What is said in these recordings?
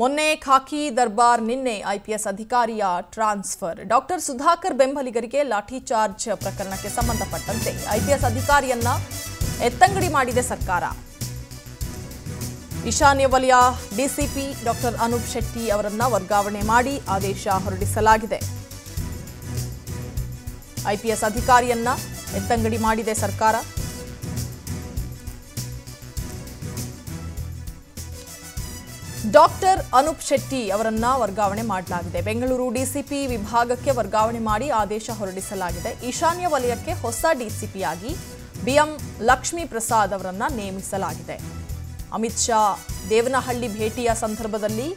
ಮೊನ್ನೆ ಖಾಕಿ ದರ್ಬಾರ್ ನಿನ್ನೆ ಐಪಿಎಸ್ ಅಧಿಕಾರಿಯ ಟ್ರಾನ್ಸ್ಫರ್ ಡಾಕ್ಟರ್ ಸುಧಾಕರ್ ಬೆಂಬಲಿಗರಿಗೆ ಲಾಠಿ ಚಾರ್ಜ್ ಪ್ರಕರಣಕ್ಕೆ ಸಂಬಂಧಪಟ್ಟಂತೆ ಐಪಿಎಸ್ ಅಧಿಕಾರಿಯನ್ನ ಎತ್ತಂಗಡಿ ಮಾಡಿದೆ ಸರ್ಕಾರ ಈಶಾನ್ಯ ವಲಯ ಡಿಸಿಪಿ ಡಾಕ್ಟರ್ ಅನೂಪ್ ಶೆಟ್ಟಿ ಅವರನ್ನು ವರ್ಗಾವಣೆ ಮಾಡಿ ಆದೇಶ ಹೊರಡಿಸಲಾಗಿದೆ ಐಪಿಎಸ್ ಅಧಿಕಾರಿಯನ್ನ ಎತ್ತಂಗಡಿ ಮಾಡಿದೆ ಸರ್ಕಾರ ಡಾಕ್ಟರ್ ಅನೂಪ್ ಶೆಟ್ಟಿ ಅವರನ್ನು ವರ್ಗಾವಣೆ ಮಾಡಲಾಗಿದೆ ಬೆಂಗಳೂರು ಡಿಸಿಪಿ ವಿಭಾಗಕ್ಕೆ ವರ್ಗಾವಣೆ ಮಾಡಿ ಆದೇಶ ಹೊರಡಿಸಲಾಗಿದೆ ಈಶಾನ್ಯ ವಲಯಕ್ಕೆ ಹೊಸ ಡಿಸಿಪಿ ಆಗಿ ಬಿ ಎಂ ಲಕ್ಷ್ಮಿ ಪ್ರಸಾದ್ ಅವರನ್ನು ನೇಮಿಸಲಾಗಿದೆ ಅಮಿತ್ ಶಾ ದೇವನಹಳ್ಳಿ ಭೇಟಿಯ ಸಂದರ್ಭದಲ್ಲಿ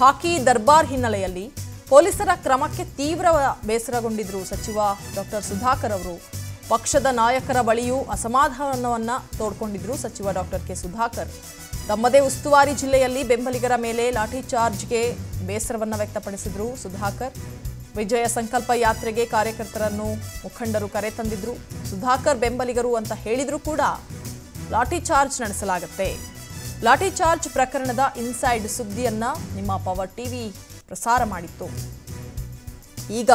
ಖಾಕಿ ದರ್ಬಾರ್ ಹಿನ್ನೆಲೆಯಲ್ಲಿ ಪೊಲೀಸರ ಕ್ರಮಕ್ಕೆ ತೀವ್ರ ಬೇಸರಗೊಂಡಿದ್ದರು ಸಚಿವ ಡಾಕ್ಟರ್ ಸುಧಾಕರ್ ಅವರು ಪಕ್ಷದ ನಾಯಕರ ಬಳಿಯೂ ಅಸಮಾಧಾನವನ್ನು ತೋಡ್ಕೊಂಡಿದ್ದರು ಸಚಿವ ಡಾಕ್ಟರ್ ಕೆ ಸುಧಾಕರ್ ತಮ್ಮದೇ ಉಸ್ತುವಾರಿ ಜಿಲ್ಲೆಯಲ್ಲಿ ಬೆಂಬಲಿಗರ ಮೇಲೆ ಲಾಠಿ ಚಾರ್ಜ್ಗೆ ಬೇಸರವನ್ನು ವ್ಯಕ್ತಪಡಿಸಿದರು ಸುಧಾಕರ್ ವಿಜಯ ಸಂಕಲ್ಪ ಯಾತ್ರೆಗೆ ಕಾರ್ಯಕರ್ತರನ್ನು ಮುಖಂಡರು ಕರೆತಂದಿದ್ರು ಸುಧಾಕರ್ ಬೆಂಬಲಿಗರು ಅಂತ ಹೇಳಿದ್ರು ಕೂಡ ಲಾಠಿ ಚಾರ್ಜ್ ನಡೆಸಲಾಗುತ್ತೆ ಲಾಠಿ ಚಾರ್ಜ್ ಪ್ರಕರಣದ ಇನ್ಸೈಡ್ ಸುದ್ದಿಯನ್ನ ನಿಮ್ಮ ಪವರ್ ಟಿವಿ ಪ್ರಸಾರ ಮಾಡಿತ್ತು ಈಗ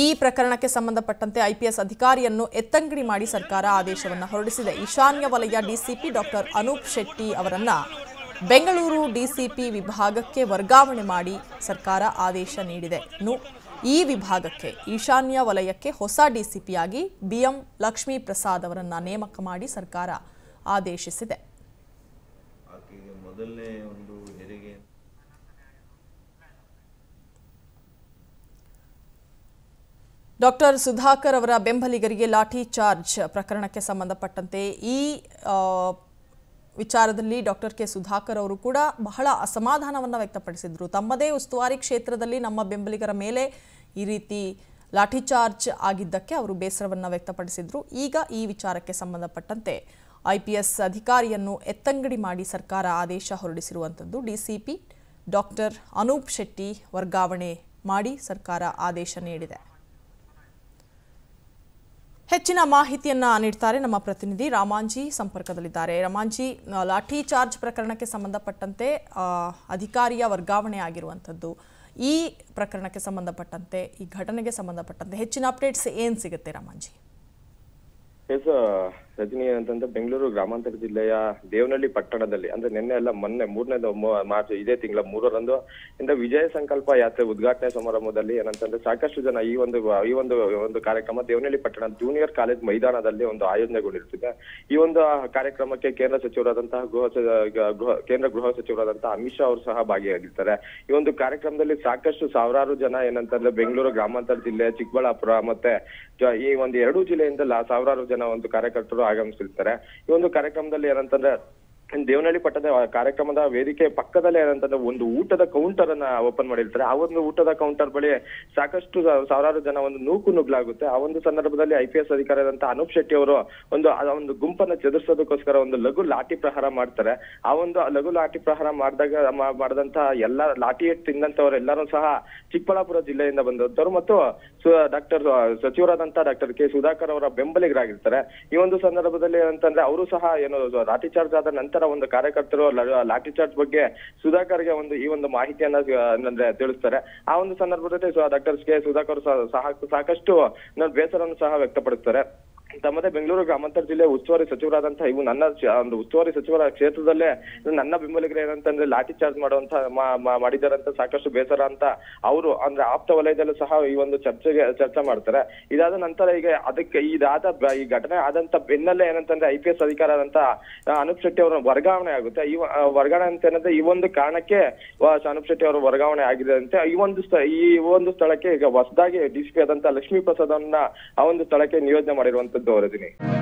ಈ ಪ್ರಕರಣಕ್ಕೆ ಸಂಬಂಧಪಟ್ಟಂತೆ ಐಪಿಎಸ್ ಅಧಿಕಾರಿಯನ್ನು ಎತ್ತಂಗಡಿ ಮಾಡಿ ಸರ್ಕಾರ ಆದೇಶವನ್ನು ಹೊರಡಿಸಿದೆ ಈಶಾನ್ಯ ವಲಯ ಡಿಸಿಪಿ ಡಾಕ್ಟರ್ ಅನೂಪ್ ಶೆಟ್ಟಿ ಅವರನ್ನು ಬೆಂಗಳೂರು ಡಿಸಿಪಿ ವಿಭಾಗಕ್ಕೆ ವರ್ಗಾವಣೆ ಮಾಡಿ ಸರ್ಕಾರ ಆದೇಶ ನೀಡಿದೆ ಇನ್ನು ಈ ವಿಭಾಗಕ್ಕೆ ಈಶಾನ್ಯ ವಲಯಕ್ಕೆ ಹೊಸ ಡಿಸಿಪಿಯಾಗಿ ಬಿ ಎಂ ಲಕ್ಷ್ಮೀ ಪ್ರಸಾದ್ ಅವರನ್ನು ನೇಮಕ ಮಾಡಿ ಸರ್ಕಾರ ಆದೇಶಿಸಿದೆ ಡಾಕ್ಟರ್ ಸುಧಾಕರ್ ಅವರ ಬೆಂಬಲಿಗರಿಗೆ ಲಾಠಿ ಚಾರ್ಜ್ ಪ್ರಕರಣಕ್ಕೆ ಸಂಬಂಧಪಟ್ಟಂತೆ ಈ ವಿಚಾರದಲ್ಲಿ ಡಾಕ್ಟರ್ ಕೆ ಸುಧಾಕರ್ ಅವರು ಕೂಡ ಬಹಳ ಅಸಮಾಧಾನವನ್ನು ವ್ಯಕ್ತಪಡಿಸಿದರು ತಮ್ಮದೇ ಉಸ್ತುವಾರಿ ಕ್ಷೇತ್ರದಲ್ಲಿ ನಮ್ಮ ಬೆಂಬಲಿಗರ ಮೇಲೆ ಈ ರೀತಿ ಲಾಠಿ ಚಾರ್ಜ್ ಆಗಿದ್ದಕ್ಕೆ ಅವರು ಬೇಸರವನ್ನು ವ್ಯಕ್ತಪಡಿಸಿದರು ಈಗ ಈ ವಿಚಾರಕ್ಕೆ ಸಂಬಂಧಪಟ್ಟಂತೆ ಐಪಿಎಸ್ ಅಧಿಕಾರಿಯನ್ನು ಎತ್ತಂಗಡಿ ಮಾಡಿ ಸರ್ಕಾರ ಆದೇಶ ಹೊರಡಿಸಿರುವಂಥದ್ದು ಡಿಸಿಪಿ ಡಾಕ್ಟರ್ ಅನೂಪ್ ಶೆಟ್ಟಿ ವರ್ಗಾವಣೆ ಮಾಡಿ ಸರ್ಕಾರ ಆದೇಶ ನೀಡಿದೆ ಹೆಚ್ಚಿನ ಮಾಹಿತಿಯನ್ನ ನೀಡುತ್ತಾರೆ ನಮ್ಮ ಪ್ರತಿನಿಧಿ ರಾಮಾಂಜಿ ಸಂಪರ್ಕದಲ್ಲಿದ್ದಾರೆ ರಾಮಾಂಜಿ ಲಾಠಿ ಚಾರ್ಜ್ ಪ್ರಕರಣಕ್ಕೆ ಸಂಬಂಧಪಟ್ಟಂತೆ ಅಧಿಕಾರಿಯ ವರ್ಗಾವಣೆ ಆಗಿರುವಂತದ್ದು ಈ ಪ್ರಕರಣಕ್ಕೆ ಸಂಬಂಧಪಟ್ಟಂತೆ ಈ ಘಟನೆಗೆ ಸಂಬಂಧಪಟ್ಟಂತೆ ಹೆಚ್ಚಿನ ಅಪ್ಡೇಟ್ಸ್ ಏನು ಸಿಗುತ್ತೆ ರಾಮಾಂಜಿ ರಜನಿ ಅಂತಂದ್ರೆ ಬೆಂಗಳೂರು ಗ್ರಾಮಾಂತರ ಜಿಲ್ಲೆಯ ದೇವನಹಳ್ಳಿ ಪಟ್ಟಣದಲ್ಲಿ ಅಂದ್ರೆ ಮೊನ್ನೆ ಮಾರ್ಚ್ ಇದೇ ತಿಂಗಳ 3ರಂದು ಇಂದ ವಿಜಯ ಸಂಕಲ್ಪ ಯಾತ್ರೆ ಉದ್ಘಾಟನೆ ಸಮಾರಂಭದಲ್ಲಿ ಏನಂತಂದ್ರೆ ಸಾಕಷ್ಟು ಜನ ಈ ಒಂದು ಕಾರ್ಯಕ್ರಮ ದೇವನಹಳ್ಳಿ ಪಟ್ಟಣ ಜೂನಿಯರ್ ಕಾಲೇಜ್ ಮೈದಾನದಲ್ಲಿ ಒಂದು ಆಯೋಜನೆಗೊಂಡಿರ್ತದೆ ಈ ಒಂದು ಕಾರ್ಯಕ್ರಮಕ್ಕೆ ಕೇಂದ್ರ ಗೃಹ ಸಚಿವರಾದಂತಹ ಅಮಿತ್ ಶಾ ಅವರು ಸಹ ಭಾಗಿಯಾಗಿರ್ತಾರೆ ಈ ಒಂದು ಕಾರ್ಯಕ್ರಮದಲ್ಲಿ ಸಾಕಷ್ಟು ಸಾವಿರಾರು ಜನ ಏನಂತಂದ್ರೆ ಬೆಂಗಳೂರು ಗ್ರಾಮಾಂತರ ಜಿಲ್ಲೆ ಚಿಕ್ಕಬಳ್ಳಾಪುರ ಮತ್ತೆ ಈ ಒಂದು 2 ಜಿಲ್ಲೆಯಿಂದ ಸಾವಿರಾರು ಜನ ಒಂದು ಕಾರ್ಯಕರ್ತರು ಆಗಮಿಸಿರ್ತಾರೆ ಈ ಒಂದು ಕಾರ್ಯಕ್ರಮದಲ್ಲಿ ಏನಂತಂದ್ರೆ ದೇವನಹಳ್ಳಿ ಪಟ್ಟಣದ ಕಾರ್ಯಕ್ರಮದ ವೇದಿಕೆ ಪಕ್ಕದಲ್ಲೇ ಏನಂತಂದ್ರೆ ಒಂದು ಊಟದ ಕೌಂಟರ್ ಅನ್ನ ಓಪನ್ ಮಾಡಿರ್ತಾರೆ ಆ ಒಂದು ಊಟದ ಕೌಂಟರ್ ಬಳಿ ಸಾಕಷ್ಟು ಸಾವಿರಾರು ಜನ ಒಂದು ನೂಕು ನುಗ್ಲಾಗುತ್ತೆ ಆ ಒಂದು ಸಂದರ್ಭದಲ್ಲಿ ಐಪಿಎಸ್ ಅಧಿಕಾರಿಯಾದಂತಹ ಅನೂಪ್ ಶೆಟ್ಟಿ ಅವರು ಒಂದು ಗುಂಪನ್ನ ಚದುರಿಸೋದಕ್ಕೋಸ್ಕರ ಒಂದು ಲಘು ಲಾಠಿ ಪ್ರಹಾರ ಮಾಡ್ತಾರೆ ಆ ಒಂದು ಲಘು ಲಾಠಿ ಪ್ರಹಾರ ಮಾಡಿದಂತಹ ಎಲ್ಲಾ ಲಾಠಿ ತಿಂದಂತವರು ಎಲ್ಲರೂ ಸಹ ಚಿಕ್ಕಬಳ್ಳಾಪುರ ಜಿಲ್ಲೆಯಿಂದ ಬಂದಂತವರು ಮತ್ತು ಸಚಿವರಾದಂತಹ ಡಾಕ್ಟರ್ ಕೆ ಸುಧಾಕರ್ ಅವರ ಬೆಂಬಲಿಗರಾಗಿರ್ತಾರೆ ಈ ಒಂದು ಸಂದರ್ಭದಲ್ಲಿ ಏನಂತಂದ್ರೆ ಅವರು ಸಹ ಏನು ಲಾಠಿ ಚಾರ್ಜ್ ಆದ ನಂತರ ಒಂದು ಕಾರ್ಯಕರ್ತರು ಲಾಠಿ ಚಾರ್ಜ್ ಬಗ್ಗೆ ಸುಧಾಕರ್ಗೆ ಈ ಒಂದು ಮಾಹಿತಿಯನ್ನ ತಿಳಿಸ್ತಾರೆ ಆ ಒಂದು ಸಂದರ್ಭದಲ್ಲಿ ಡಾಕ್ಟರ್ ಕೆ ಸುಧಾಕರ್ ಸಾಕಷ್ಟು ಬೇಸರವನ್ನು ಸಹ ವ್ಯಕ್ತಪಡಿಸ್ತಾರೆ ತಮ್ಮದೇ ಬೆಂಗಳೂರು ಗ್ರಾಮಾಂತರ ಜಿಲ್ಲೆ ಉಸ್ತುವಾರಿ ಸಚಿವರಾದಂತಹ ಇವು ನನ್ನ ಒಂದು ಉಸ್ತುವಾರಿ ಸಚಿವರ ಕ್ಷೇತ್ರದಲ್ಲೇ ನನ್ನ ಬೆಂಬಲಿಗರು ಏನಂತಂದ್ರೆ ಲಾಠಿ ಚಾರ್ಜ್ ಮಾಡಿದ್ದಾರೆ ಅಂತ ಸಾಕಷ್ಟು ಬೇಸರ ಅಂತ ಅವರು ಅಂದ್ರೆ ಆಪ್ತ ವಲಯದಲ್ಲೂ ಸಹ ಈ ಒಂದು ಚರ್ಚೆ ಮಾಡ್ತಾರೆ ಇದಾದ ನಂತರ ಈಗ ಈ ಘಟನೆ ಆದಂತ ಬೆನ್ನಲ್ಲೇ ಏನಂತಂದ್ರೆ ಐಪಿಎಸ್ ಅಧಿಕಾರಿ ಆದಂತಹ ಅನೂಪ್ ಶೆಟ್ಟಿ ಅವರ ವರ್ಗಾವಣೆ ಆಗುತ್ತೆ ಈ ವರ್ಗಾವಣೆ ಅಂತ ಏನಂದ್ರೆ ಈ ಒಂದು ಕಾರಣಕ್ಕೆ ಅನೂಪ್ ಶೆಟ್ಟಿ ಅವರ ವರ್ಗಾವಣೆ ಆಗಿದೆ ಅಂತ ಈ ಒಂದು ಸ್ಥಳಕ್ಕೆ ಈಗ ಹೊಸದಾಗಿ ಡಿಸಿಪಿ ಆದಂತಹ ಲಕ್ಷ್ಮೀ ಪ್ರಸಾದ್ ಅವರನ್ನ ಆ ಒಂದು ಸ್ಥಳಕ್ಕೆ ನಿಯೋಜನೆ ಮಾಡಿರುವಂತದ್ದು ರಜನಿ